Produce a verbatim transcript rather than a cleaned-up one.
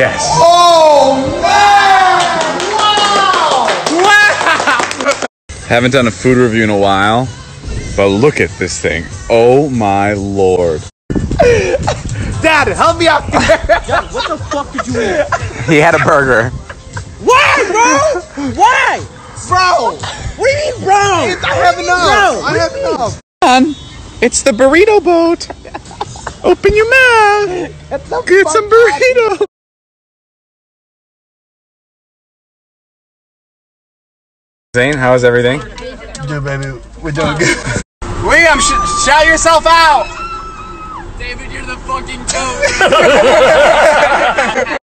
Yes. Oh, man! Wow! Wow! Haven't done a food review in a while, but look at this thing. Oh, my Lord. Dad, help me out here. Yo, what the fuck did you eat? He had a burger. Why, bro? Why? Bro! What do you mean, bro? I have enough. I have enough. Man, it's the burrito boat. Open your mouth. Get some, Get some burrito. Zain, how is everything? Good, baby. We're doing good. Liam, sh shout yourself out. David, you're the fucking goat.